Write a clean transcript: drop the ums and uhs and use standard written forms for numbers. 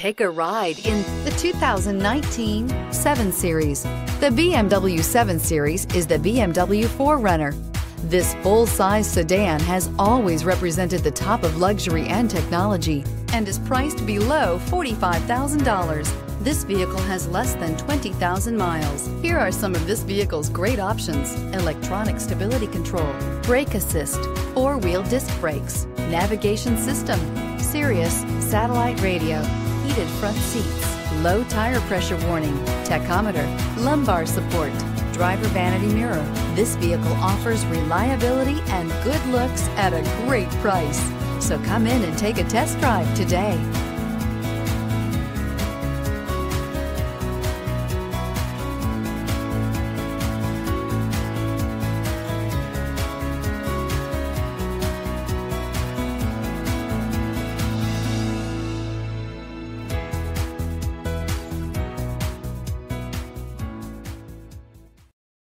Take a ride in the 2019 7 Series. The BMW 7 Series is the BMW 4Runner. This full-size sedan has always represented the top of luxury and technology and is priced below $45,000. This vehicle has less than 20,000 miles. Here are some of this vehicle's great options: electronic stability control, brake assist, four-wheel disc brakes, navigation system, Sirius satellite radio, heated front seats, low tire pressure warning, tachometer, lumbar support, driver vanity mirror. This vehicle offers reliability and good looks at a great price. So come in and take a test drive today.